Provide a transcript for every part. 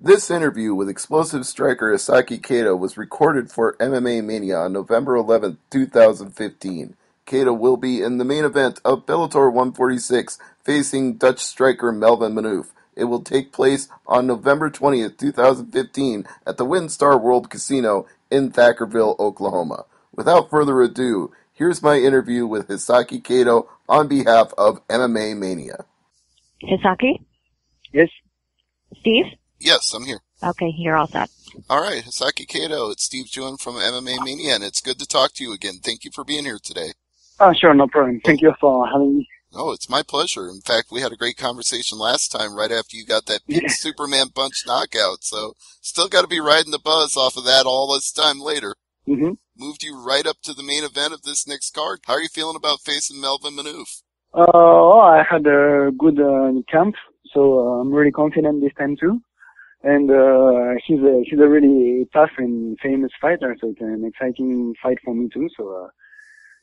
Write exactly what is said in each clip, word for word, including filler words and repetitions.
This interview with explosive striker Hisaki Kato was recorded for M M A Mania on November eleventh, two thousand fifteen. Kato will be in the main event of Bellator one forty-six facing Dutch striker Melvin Manhoef. It will take place on November twentieth, two thousand fifteen at the WinStar World Casino in Thackerville, Oklahoma. Without further ado, here's my interview with Hisaki Kato on behalf of M M A Mania. Hisaki? Yes? Steve? Yes, I'm here. Okay, you're all set. All right, Hisaki Kato, it's Steve June from M M A Mania, and it's good to talk to you again. Thank you for being here today. Oh, sure, no problem. Thank you for having me. No, it's my pleasure. In fact, we had a great conversation last time right after you got that big Superman punch knockout, so still got to be riding the buzz off of that all this time later. Mm-hmm. Moved you right up to the main event of this next card. How are you feeling about facing Melvin Manhoef? Uh, oh, I had a good uh, camp, so uh, I'm really confident this time too. And uh, he's a he's a really tough and famous fighter, so it's an exciting fight for me too. So uh,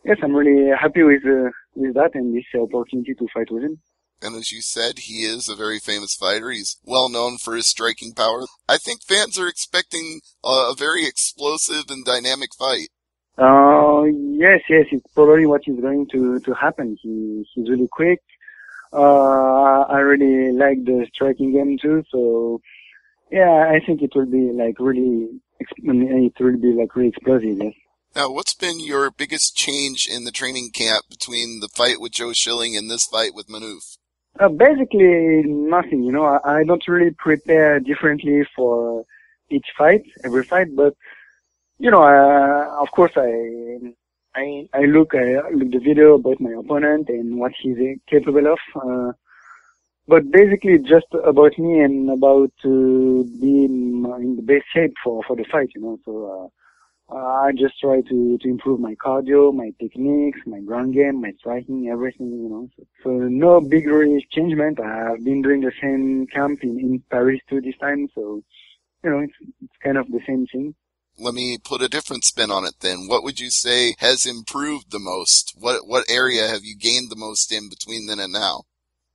yes, I'm really happy with uh, with that and this opportunity to fight with him. And as you said, he is a very famous fighter. He's well known for his striking power. I think fans are expecting a very explosive and dynamic fight. Uh, yes, yes, it's probably what is going to, to happen. He, he's really quick. Uh, I really like the striking game too. So yeah, I think it will be like really, it will be like really explosive, yes. Now, what's been your biggest change in the training camp between the fight with Joe Schilling and this fight with Manhoef? Uh, basically nothing, you know. I, I don't really prepare differently for each fight, every fight, but, you know, uh, of course I, I, I look, I look the video about my opponent and what he's capable of, uh, but basically just about me and about, uh, being in the best shape for, for the fight, you know, so, uh, I just try to, to improve my cardio, my techniques, my ground game, my striking, everything, you know. So, so no big really changement. I've been doing the same camp in, in Paris too this time. So, you know, it's, it's kind of the same thing. Let me put a different spin on it then. What would you say has improved the most? What, what area have you gained the most in between then and now?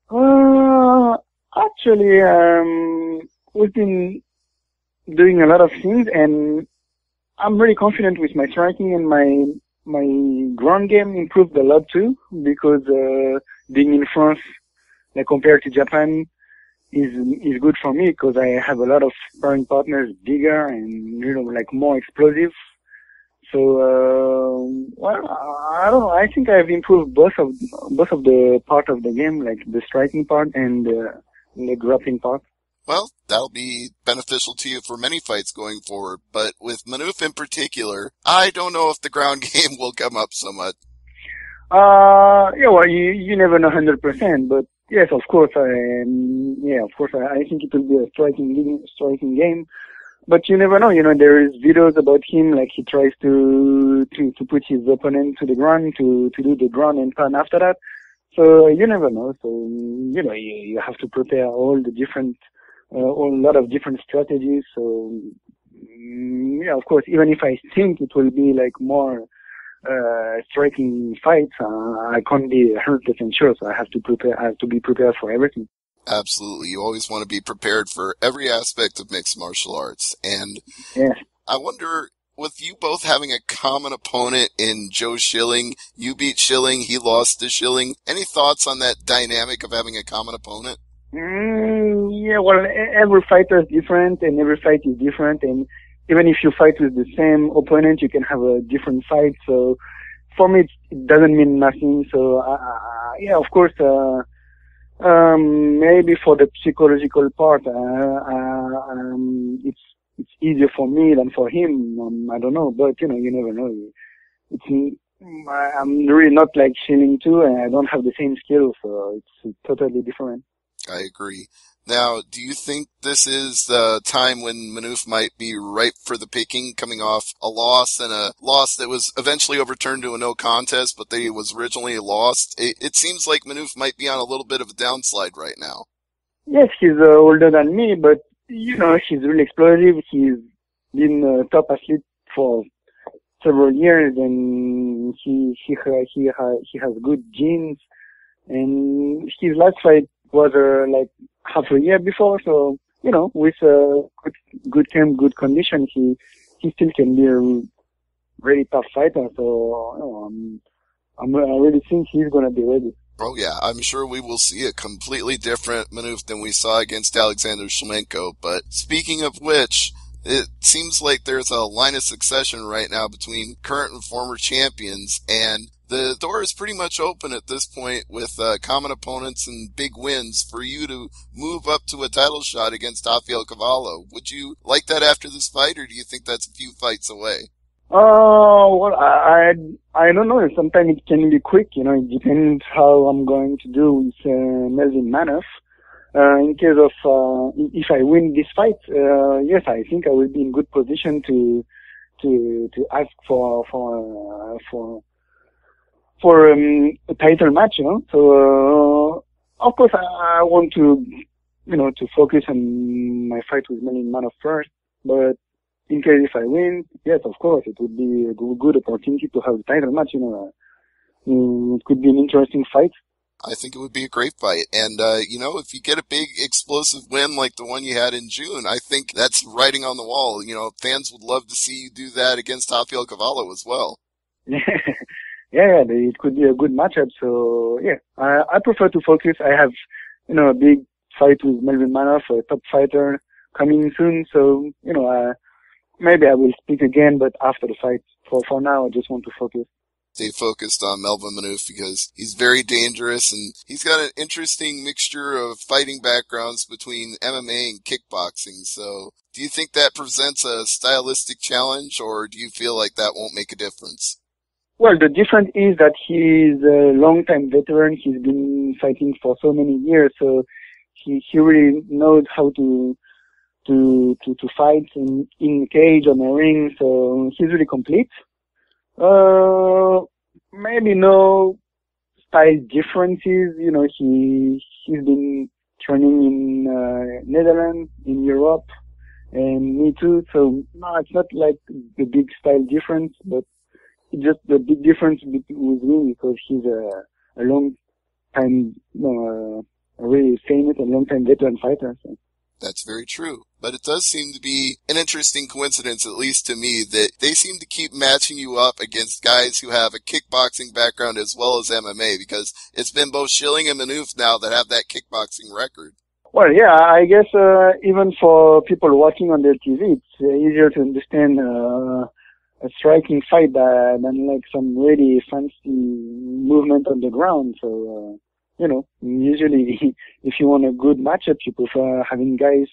Uh, actually, um, we've been doing a lot of things and I'm really confident with my striking and my my ground game improved a lot too because uh, being in France, like compared to Japan, is is good for me because I have a lot of sparring partners bigger and you know like more explosive. So uh, well, I don't know. I think I've improved both of both of the part of the game, like the striking part and uh, the grappling part. Well, that'll be beneficial to you for many fights going forward, but with Manhoef in particular, I don't know if the ground game will come up so much. Uh, yeah, well, you, you never know one hundred percent, but yes, of course, I, um, yeah, of course, I, I think it will be a striking, striking game, but you never know, you know, there is videos about him, like he tries to, to, to put his opponent to the ground, to, to do the ground and pan after that, so you never know, so, you know, you, you have to prepare all the different Uh, a lot of different strategies, so yeah, of course, even if I think it will be like more uh, striking fights, uh, I can't be one hundred percent sure, so I have to prepare. I have to be prepared for everything. Absolutely, you always want to be prepared for every aspect of mixed martial arts, and yeah. I wonder, with you both having a common opponent in Joe Schilling, you beat Schilling, he lost to Schilling. Any thoughts on that dynamic of having a common opponent? Mm, yeah, well, every fighter is different, and every fight is different, and even if you fight with the same opponent, you can have a different fight, so for me, it doesn't mean nothing, so, uh, yeah, of course, uh, um, maybe for the psychological part, uh, uh, um, it's, it's easier for me than for him, um, I don't know, but, you know, you never know, it's, I'm really not like Schilling too, and I don't have the same skills, so it's totally different. I agree. Now, do you think this is the time when Manhoef might be ripe for the picking, coming off a loss and a loss that was eventually overturned to a no contest, but they was originally lost? It, it seems like Manhoef might be on a little bit of a downslide right now. Yes, he's uh, older than me, but, you know, he's really explosive. He's been a top athlete for several years, and he, he, he, he has good genes. And his last fight was uh, like half a year before, so you know, with a good, good camp, good condition, he he still can be a really tough fighter. So, you know, I'm, I'm, I really think he's going to be ready. Oh, yeah. I'm sure we will see a completely different Manhoef than we saw against Alexander Shlemenko. But speaking of which, it seems like there's a line of succession right now between current and former champions, and the door is pretty much open at this point with uh, common opponents and big wins for you to move up to a title shot against Rafael Cavallo. Would you like that after this fight, or do you think that's a few fights away? Oh, uh, well, I, I don't know. Sometimes it can be quick, you know. It depends how I'm going to do with uh, Melvin Manhoef. Uh, in case of, uh, if I win this fight, uh, yes, I think I will be in good position to, to, to ask for, for, uh, for, for, um, a title match, you know. So, uh, of course, I, I want to, you know, to focus on my fight with Melvin Manhoef first, but in case if I win, yes, of course, it would be a good opportunity to have a title match, you know. Uh, it could be an interesting fight. I think it would be a great fight. And, uh, you know, if you get a big explosive win like the one you had in June, I think that's writing on the wall. You know, fans would love to see you do that against Rafael Cavallo as well. Yeah, yeah, it could be a good matchup. So, yeah, I, I prefer to focus. I have, you know, a big fight with Melvin Manhoef, a top fighter, coming soon. So, you know, uh, maybe I will speak again, but after the fight. For, for now, I just want to focus. They focused on Melvin Manhoef because he's very dangerous, and he's got an interesting mixture of fighting backgrounds between M M A and kickboxing. So do you think that presents a stylistic challenge, or do you feel like that won't make a difference? Well, the difference is that he's a long-time veteran. He's been fighting for so many years, so he, he really knows how to to to, to fight in, in the cage, on the ring, so he's really complete. Uh, maybe no style differences. You know, he, he's been training in, uh, Netherlands, in Europe, and me too. So, no, it's not like the big style difference, but it's just the big difference with me because he's a, a long time, you know, a really famous and long time veteran fighter. So. That's very true. But it does seem to be an interesting coincidence, at least to me, that they seem to keep matching you up against guys who have a kickboxing background as well as M M A, because it's been both Schilling and Manhoef now that have that kickboxing record. Well, yeah, I guess uh, even for people watching on their T V, it's easier to understand uh, a striking fight than like some really fancy movement on the ground, so... Uh... You know, usually if you want a good matchup, you prefer having guys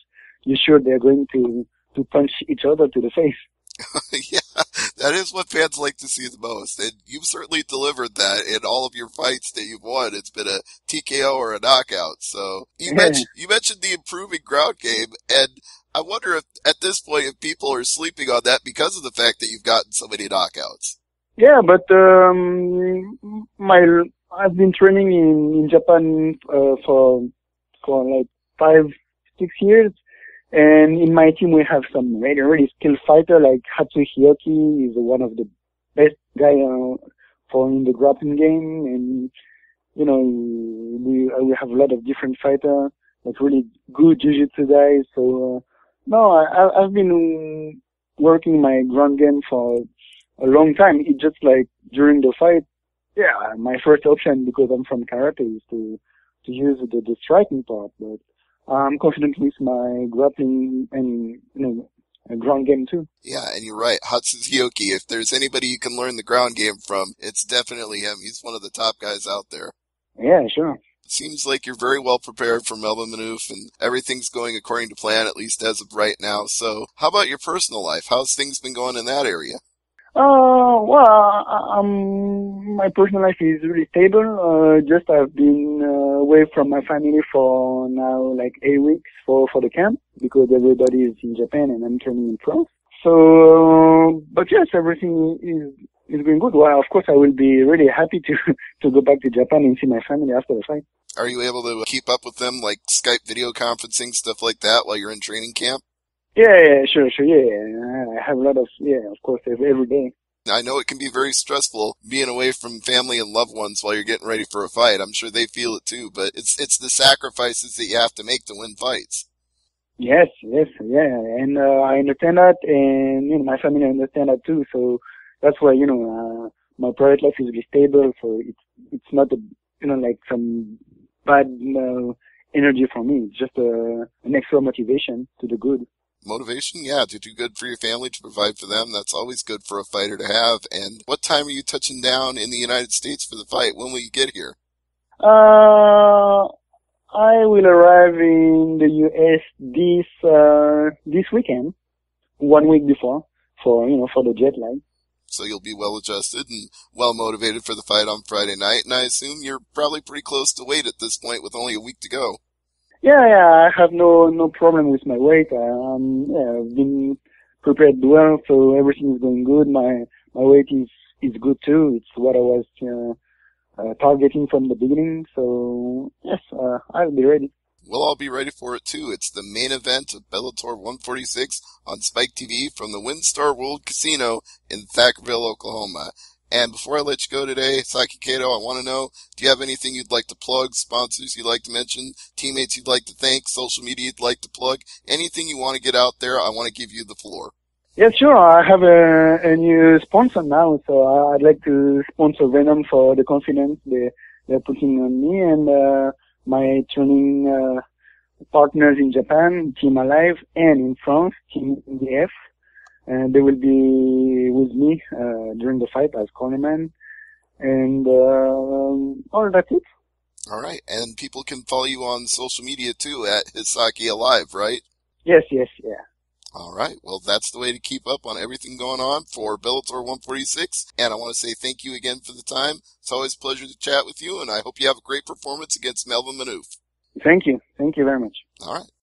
you're sure they're going to, to punch each other to the face. Yeah, that is what fans like to see the most. And you've certainly delivered that in all of your fights that you've won. It's been a T K O or a knockout. So you, yeah. mentioned, you mentioned the improving ground game, and I wonder if at this point if people are sleeping on that because of the fact that you've gotten so many knockouts. Yeah, but um, my... I've been training in, in Japan uh, for for like five, six years, and in my team we have some really, really skilled fighter like Hatsu Hioki is one of the best guy uh, for in the grappling game, and you know we we have a lot of different fighter like really good jiu-jitsu guys. So uh, no, I, I've been working my ground game for a long time. It's just like during the fight. Yeah, my first option, because I'm from karate, is to, to use the, the striking part, but I'm confident with my grappling and, you know, ground game too. Yeah, and you're right. Hatsu Hioki, if there's anybody you can learn the ground game from, it's definitely him. He's one of the top guys out there. Yeah, sure. It seems like you're very well prepared for Melvin Manhoef, and everything's going according to plan, at least as of right now. So how about your personal life? How's things been going in that area? Uh, well, um, my personal life is really stable. Uh, just I've been uh, away from my family for now like eight weeks for, for the camp because everybody is in Japan and I'm training in France. So, but yes, everything is, is going good. Well, of course, I will be really happy to, to go back to Japan and see my family after the fight. Are you able to keep up with them, like Skype video conferencing, stuff like that while you're in training camp? Yeah, yeah, sure, sure, yeah. I have a lot of, yeah, of course, every day. I know it can be very stressful being away from family and loved ones while you're getting ready for a fight. I'm sure they feel it too, but it's it's the sacrifices that you have to make to win fights. Yes, yes, yeah, and uh, I understand that, and you know, my family understand that too. So that's why, you know, uh, my private life is really stable. So it's it's not a, you know, like some bad uh, energy for me. It's just a, an extra motivation to do good. Motivation, yeah, to do good for your family, to provide for them. That's always good for a fighter to have. And what time are you touching down in the United States for the fight? When will you get here? Uh. I will arrive in the U S this uh, this weekend, one week before, for you know for the jet lag. So you'll be well adjusted and well motivated for the fight on Friday night, and I assume you're probably pretty close to weight at this point, with only a week to go. Yeah, yeah, I have no no problem with my weight. Um, yeah, I've been prepared well, so everything is going good. My my weight is is good too. It's what I was. Uh, Uh, targeting from the beginning, so yes, uh, I'll be ready. We'll all be ready for it too. It's the main event of Bellator one forty-six on Spike T V from the WinStar World Casino in Thackerville, Oklahoma. And before I let you go today, Hisaki Kato, I want to know, do you have anything you'd like to plug, sponsors you'd like to mention, teammates you'd like to thank, social media you'd like to plug, anything you want to get out there? I want to give you the floor. Yeah, sure. I have a, a new sponsor now, so I'd like to sponsor Venom for the confidence they, they're putting on me and uh, my training uh, partners in Japan, Team Alive, and in France, Team D F. And they will be with me uh, during the fight as cornerman. And uh, all that's it. All right. And people can follow you on social media, too, at Hisaki Alive, right? Yes, yes, yeah. All right. Well, that's the way to keep up on everything going on for Bellator one forty-six. And I want to say thank you again for the time. It's always a pleasure to chat with you, and I hope you have a great performance against Melvin Manhoef. Thank you. Thank you very much. All right.